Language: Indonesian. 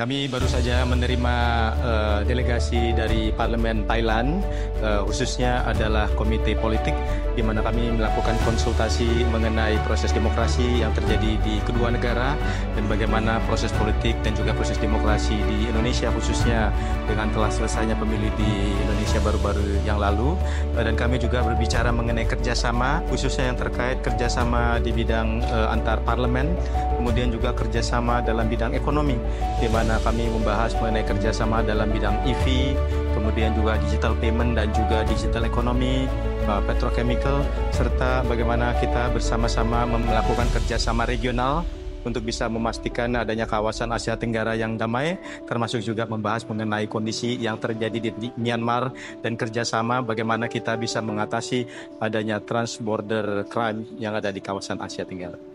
Kami baru saja menerima delegasi dari Parlemen Thailand, khususnya adalah Komite Politik, di mana kami melakukan konsultasi mengenai proses demokrasi yang terjadi di kedua negara dan bagaimana proses politik dan juga proses demokrasi di Indonesia, khususnya dengan telah selesainya pemilu di Indonesia baru-baru yang lalu. Dan kami juga berbicara mengenai kerjasama, khususnya yang terkait kerjasama di bidang antar parlemen, kemudian juga kerjasama dalam bidang ekonomi, di mana kami membahas mengenai kerjasama dalam bidang EV, kemudian juga digital payment dan juga digital ekonomi, petrochemical, serta bagaimana kita bersama-sama melakukan kerjasama regional untuk bisa memastikan adanya kawasan Asia Tenggara yang damai, termasuk juga membahas mengenai kondisi yang terjadi di Myanmar dan kerjasama bagaimana kita bisa mengatasi adanya transborder crime yang ada di kawasan Asia Tenggara.